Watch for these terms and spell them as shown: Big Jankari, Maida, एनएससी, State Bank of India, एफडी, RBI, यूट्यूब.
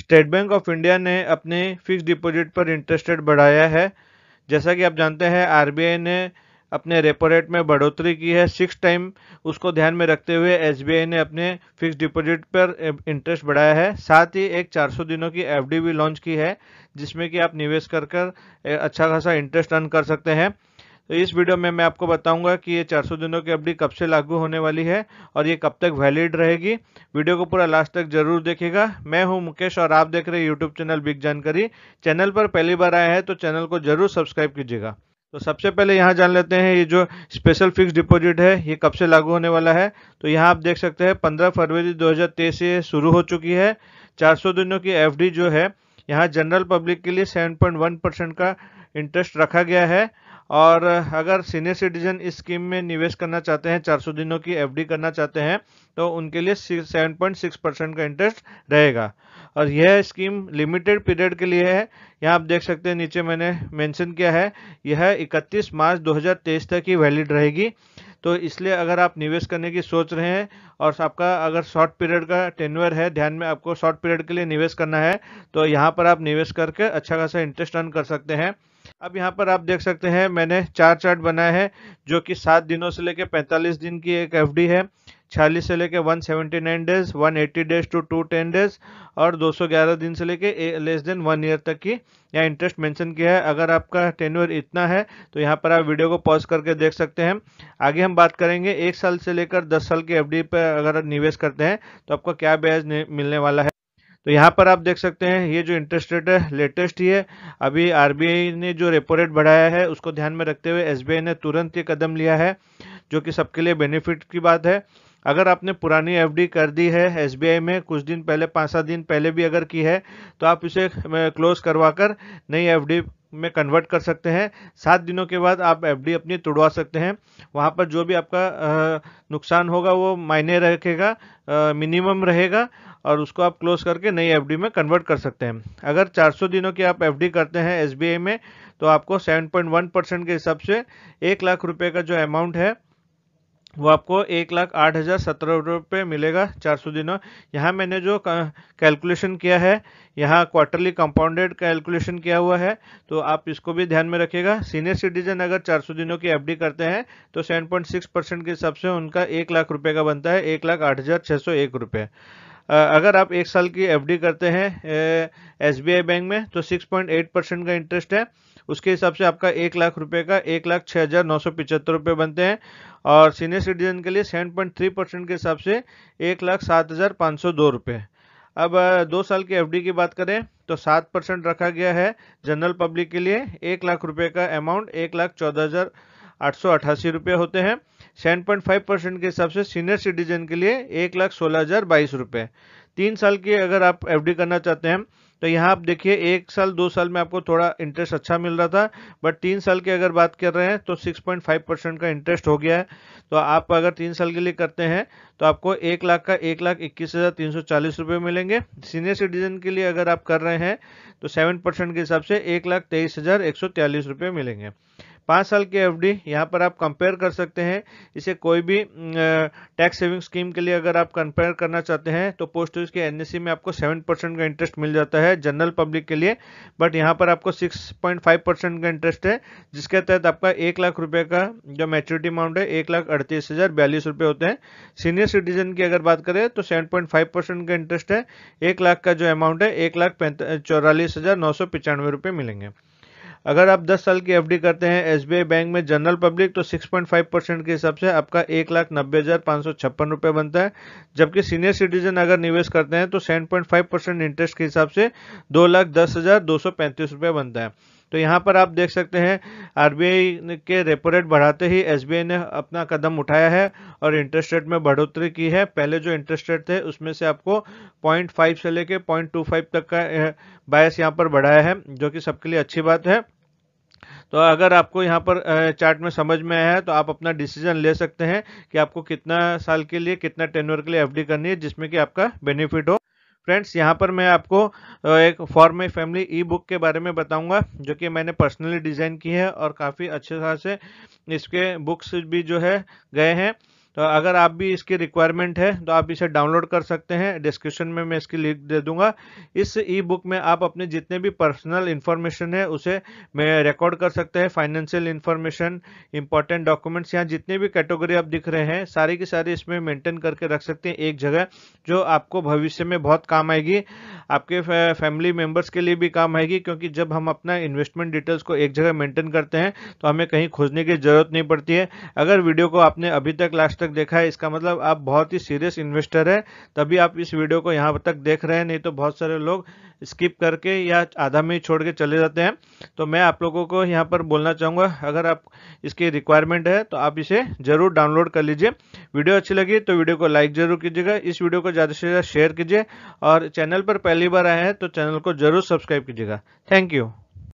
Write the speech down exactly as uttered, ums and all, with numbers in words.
State bank of India ने अपने fixed deposit पर इंटरेस्ट रेट बढ़ाया है। जैसा कि आप जानते हैं आरबीआई ने अपने रेपो रेट में बढ़ोतरी की है सिक्स टाइम, उसको ध्यान में रखते हुए एसबीआई ने अपने फिक्स्ड डिपॉजिट पर इंटरेस्ट बढ़ाया है। साथ ही एक चार सौ दिनों की एफडी भी लॉन्च की है जिसमें कि आप निवेश कर कर अच्छा खासा इंटरेस्ट अर्न कर सकते हैं। तो इस वीडियो में मैं आपको बताऊंगा कि ये चार सौ दिनों की एफडी कब से लागू होने वाली है और ये कब तक वैलिड रहेगी। वीडियो को पूरा लास्ट तक जरूर देखिएगा। मैं हूं मुकेश और आप देख रहे हैं यूट्यूब चैनल बिग जानकारी। चैनल पर पहली बार आए हैं तो चैनल को जरूर सब्सक्राइब कीजिएगा। तो सबसे पहले यहाँ जान लेते हैं ये जो स्पेशल फिक्स्ड डिपॉजिट है ये कब से लागू होने वाला है। तो यहाँ आप देख सकते हैं पंद्रह फरवरी दो हज़ार तेईस से ये शुरू हो चुकी है। चार सौ दिनों की एफडी जो है यहाँ जनरल पब्लिक के लिए सात पॉइंट एक परसेंट का इंटरेस्ट रखा गया है। और अगर सीनियर सिटीजन इस स्कीम में निवेश करना चाहते हैं, चार सौ दिनों की एफडी करना चाहते हैं, तो उनके लिए सात पॉइंट छह परसेंट का इंटरेस्ट रहेगा। और यह स्कीम लिमिटेड पीरियड के लिए है। यहाँ आप देख सकते हैं नीचे मैंने मेंशन किया है यह इकतीस मार्च दो हज़ार तेईस तक ही वैलिड रहेगी। तो इसलिए अगर आप निवेश करने की सोच रहे हैं और आपका अगर शॉर्ट पीरियड का टेन्योर है, ध्यान में आपको शॉर्ट पीरियड के लिए निवेश करना है, तो यहाँ पर आप निवेश करके अच्छा खासा इंटरेस्ट अर्न कर सकते हैं। अब यहाँ पर आप देख सकते हैं मैंने चार चार्ट बनाए हैं जो कि सात दिनों से लेकर पैंतालीस दिन की एक एफडी है, छियालीस से लेकर एक सौ उन्यासी डेज, एक सौ अस्सी डेज टू दो सौ दस डेज और दो सौ ग्यारह दिन से लेकर लेस देन वन ईयर तक की यहाँ इंटरेस्ट मेंशन किया है। अगर आपका टेन्योर इतना है तो यहाँ पर आप वीडियो को पॉज करके देख सकते हैं। आगे हम बात करेंगे एक साल से लेकर दस साल की एफडी पर अगर निवेश करते हैं तो आपको क्या ब्याज मिलने वाला है। तो यहाँ पर आप देख सकते हैं ये जो इंटरेस्ट रेट है लेटेस्ट ही है। अभी आरबीआई ने जो रेपो रेट बढ़ाया है उसको ध्यान में रखते हुए एसबीआई ने तुरंत ये कदम लिया है जो कि सबके लिए बेनिफिट की बात है। अगर आपने पुरानी एफडी कर दी है एसबीआई में कुछ दिन पहले, पाँच सात दिन पहले भी अगर की है, तो आप इसे क्लोज करवा कर नई एफडी में कन्वर्ट कर सकते हैं। सात दिनों के बाद आप एफडी अपनी तुड़वा सकते हैं। वहाँ पर जो भी आपका नुकसान होगा वो मायने रखेगा, मिनिमम रहेगा और उसको आप क्लोज करके नई एफडी में कन्वर्ट कर सकते हैं। अगर चार सौ दिनों की आप एफडी करते हैं एसबीआई में तो आपको सात पॉइंट एक परसेंट के हिसाब से एक लाख रुपए का जो अमाउंट है वो आपको एक लाख आठ हज़ार सत्रह रुपये मिलेगा चार सौ दिनों। यहाँ मैंने जो कैलकुलेशन किया है यहाँ क्वार्टरली कंपाउंडेड कैलकुलेशन किया हुआ है, तो आप इसको भी ध्यान में रखिएगा। सीनियर सिटीजन अगर चार सौ दिनों की एफडी करते हैं तो सात पॉइंट छह परसेंट के हिसाब से उनका एक लाख रुपये का बनता है, एक लाख आठ हज़ार छः सौ एक रुपये। अगर आप एक साल की एफडी करते हैं एसबीआई बैंक में तो छह पॉइंट आठ परसेंट का इंटरेस्ट है, उसके हिसाब से आपका एक लाख रुपए का एक लाख छः हज़ार नौ सौ पिचहत्तर रुपये बनते हैं। और सीनियर सिटीजन के लिए सात पॉइंट तीन परसेंट के हिसाब से एक लाख सात हज़ार पाँच सौ दो रुपये। अब दो साल की एफडी की बात करें तो सात परसेंट रखा गया है जनरल पब्लिक के लिए। एक लाख रुपये का अमाउंट एक लाख चौदह हज़ार आठ सौ अट्ठासी रुपये होते हैं। सात पॉइंट पाँच परसेंट के हिसाब से सीनियर सिटीजन के लिए एक लाख सोलह हज़ार बाईस रुपये। तीन साल की अगर आप एफडी करना चाहते हैं तो यहाँ आप देखिए एक साल दो साल में आपको थोड़ा इंटरेस्ट अच्छा मिल रहा था, बट तीन साल की अगर बात कर रहे हैं तो छह पॉइंट पाँच परसेंट का इंटरेस्ट हो गया है। तो आप अगर तीन साल के लिए करते हैं तो आपको एक लाख का एक लाख इक्कीस हज़ार तीन सौ चालीस रुपये मिलेंगे। सीनियर सिटीजन के लिए अगर आप कर रहे हैं तो सेवन परसेंट के हिसाब से एक लाख तेईस हज़ार एक सौ तैंतालीस रुपये मिलेंगे। पाँच साल के एफडी यहाँ पर आप कंपेयर कर सकते हैं। इसे कोई भी टैक्स सेविंग स्कीम के लिए अगर आप कंपेयर करना चाहते हैं तो पोस्ट ऑफिस के एनएससी में आपको सेवन परसेंट का इंटरेस्ट मिल जाता है जनरल पब्लिक के लिए, बट यहाँ पर आपको सिक्स पॉइंट फाइव परसेंट का इंटरेस्ट है जिसके तहत आपका एक लाख रुपये का जो मैच्योरिटी अमाउंट है एक लाख अड़तीस हज़ार बयालीस रुपये होते हैं। सीनियर सिटीजन की अगर बात करें तो सेवन पॉइंट फाइव परसेंट का इंटरेस्ट है, एक लाख का जो अमाउंट है एक लाख चौरालीस हज़ार नौ सौ पचानवे रुपये मिलेंगे। अगर आप दस साल की एफडी करते हैं एसबीआई बैंक में जनरल पब्लिक तो छह पॉइंट पाँच परसेंट के हिसाब से आपका एक लाख नब्बे हज़ार पाँच सौ छप्पन रुपये बनता है। जबकि सीनियर सिटीजन अगर निवेश करते हैं तो सात पॉइंट पाँच परसेंट इंटरेस्ट के हिसाब से दो लाख दस हज़ार दो सौ पैंतीस रुपये बनता है। तो यहाँ पर आप देख सकते हैं आरबीआई के रेपो रेट बढ़ाते ही एसबीआई ने अपना कदम उठाया है और इंटरेस्ट रेट में बढ़ोतरी की है। पहले जो इंटरेस्ट रेट थे उसमें से आपको पॉइंट फाइव से लेके पॉइंट टू फाइव तक का बायस यहाँ पर बढ़ाया है जो कि सबके लिए अच्छी बात है। तो अगर आपको यहाँ पर चार्ट में समझ में आया है तो आप अपना डिसीजन ले सकते हैं कि आपको कितना साल के लिए, कितना टेन्योर के लिए एफडी करनी है जिसमें कि आपका बेनिफिट हो। फ्रेंड्स, यहाँ पर मैं आपको एक for my family E book के बारे में बताऊंगा जो कि मैंने पर्सनली डिज़ाइन की है और काफ़ी अच्छे तरह से इसके बुक्स भी जो है गए हैं। तो अगर आप भी इसकी रिक्वायरमेंट है तो आप इसे डाउनलोड कर सकते हैं। डिस्क्रिप्शन में मैं इसकी लिंक दे दूंगा। इस ई बुक में आप अपने जितने भी पर्सनल इन्फॉर्मेशन है उसे मैं रिकॉर्ड कर सकते हैं, फाइनेंशियल इन्फॉर्मेशन, इंपॉर्टेंट डॉक्यूमेंट्स, यहाँ जितने भी कैटेगरी आप दिख रहे हैं सारी की सारी इसमें मेंटेन करके रख सकते हैं एक जगह, जो आपको भविष्य में बहुत काम आएगी, आपके फैमिली मेम्बर्स के लिए भी काम आएगी। क्योंकि जब हम अपना इन्वेस्टमेंट डिटेल्स को एक जगह मेंटेन करते हैं तो हमें कहीं खोजने की जरूरत नहीं पड़ती है। अगर वीडियो को आपने अभी तक लास्ट तक देखा है इसका मतलब आप बहुत ही सीरियस इन्वेस्टर है, तभी आप इस वीडियो को यहाँ तक देख रहे हैं, नहीं तो बहुत सारे लोग स्किप करके या आधा में ही छोड़ के चले जाते हैं। तो मैं आप लोगों को यहाँ पर बोलना चाहूँगा, अगर आप इसकी रिक्वायरमेंट है तो आप इसे जरूर डाउनलोड कर लीजिए। वीडियो अच्छी लगी तो वीडियो को लाइक जरूर कीजिएगा, इस वीडियो को ज़्यादा से ज़्यादा शेयर कीजिए और चैनल पर पहली बार आए हैं तो चैनल को जरूर सब्सक्राइब कीजिएगा। Thank you.